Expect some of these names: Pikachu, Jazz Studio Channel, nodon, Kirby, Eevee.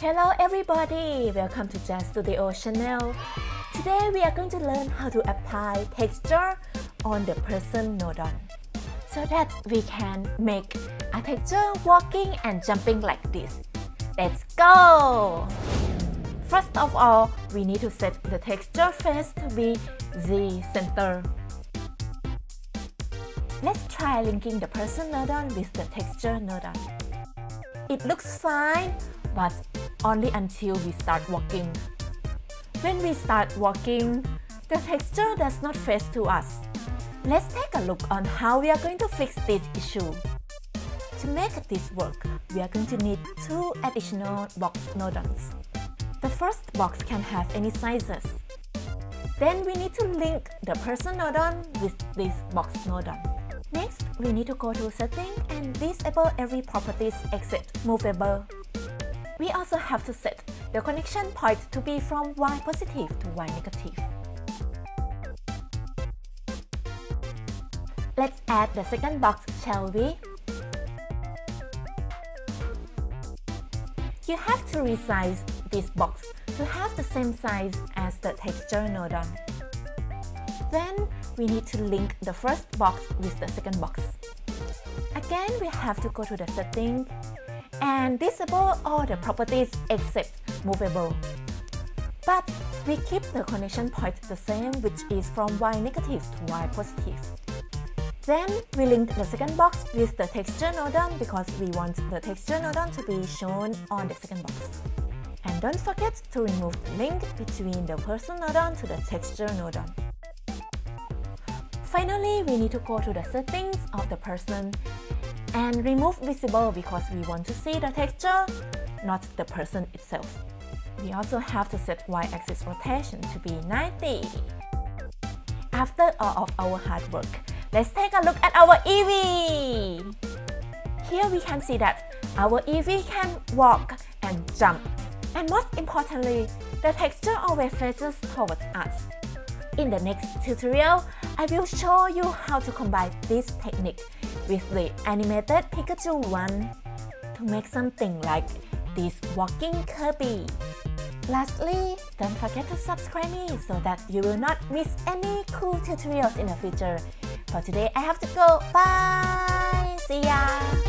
Hello everybody, welcome to Jazz Studio Channel. Today we are going to learn how to apply texture on the person nodon, so that we can make a texture walking and jumping like this. Let's go! First of all, we need to set the texture face to be the center. Let's try linking the person nodon with the texture nodon. It looks fine, but only until we start walking. When we start walking, the texture does not face to us. Let's take a look on how we are going to fix this issue. To make this work, we are going to need two additional box nodons. The first box can have any sizes. Then we need to link the person nodon with this box nodon. Next, we need to go to Settings and disable every properties except Movable. We also have to set the connection point to be from Y positive to Y negative. Let's add the second box, shall we? You have to resize this box to have the same size as the texture nodon. Then we need to link the first box with the second box. Again, we have to go to the Settings and disable all the properties except Movable. But we keep the connection point the same, which is from Y negative to Y positive. Then we link the second box with the texture nodon because we want the texture nodon to be shown on the second box. And don't forget to remove the link between the person nodon to the texture nodon. Finally, we need to go to the settings of the person and remove visible because we want to see the texture, not the person itself. We also have to set y-axis rotation to be 90. After all of our hard work, let's take a look at our Eevee! Here we can see that our Eevee can walk and jump. And most importantly, the texture always faces towards us. In the next tutorial, I will show you how to combine this technique with the animated Pikachu one to make something like this walking Kirby. Lastly, don't forget to subscribe me so that you will not miss any cool tutorials in the future. For today, I have to go. Bye! See ya!